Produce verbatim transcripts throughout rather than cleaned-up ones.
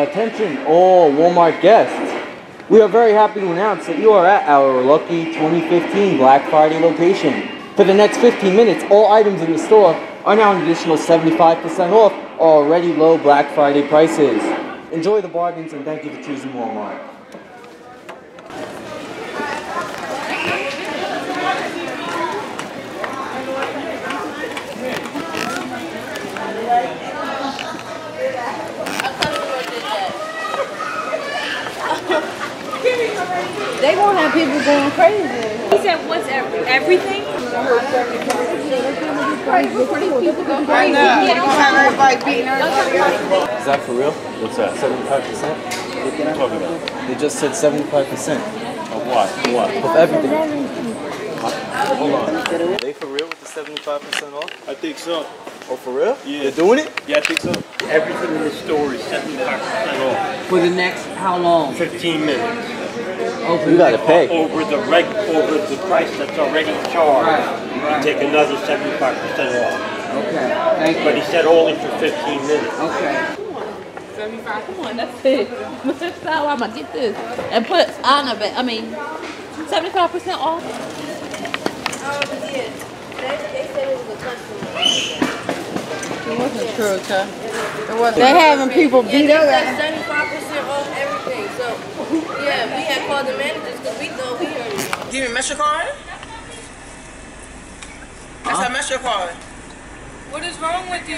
Attention all Walmart guests. We are very happy to announce that you are at our lucky twenty fifteen Black Friday location. For the next fifteen minutes, all items in the store are now an additional seventy-five percent off already low Black Friday prices. Enjoy the bargains and thank you for choosing Walmart. They won't have people going crazy. He said, what's every, everything? Is that for real? What's that? seventy-five percent? What are you talking about? They just said seventy-five percent. Of what? What? Of everything. Hold on. Are they for real with the seventy-five percent off? I think so. Oh, for real? Yeah. They're doing it? Yeah, I think so. Everything in the store is seventy-five percent off. For the next, how long? fifteen minutes. Over you gotta pay over the reg over the price that's already charged. Right. You can take another seventy-five percent off. Okay, thank you. But he said only for fifteen minutes. Okay. Come on, seventy-five. Come on, that's it. Mister Sour, I'm gonna get this and put Anna back. I mean, seventy-five percent off. Oh yes, they said it was a customer. It wasn't true, okay. It wasn't. They're having people beat up. seventy-five percent off everything. So. Yeah, we had called the managers because we thought we already. Give me MasterCard? That's huh? a MasterCard. What is wrong with you?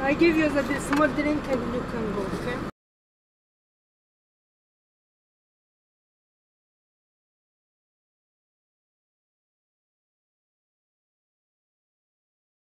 I give you a small drink and you can go, okay?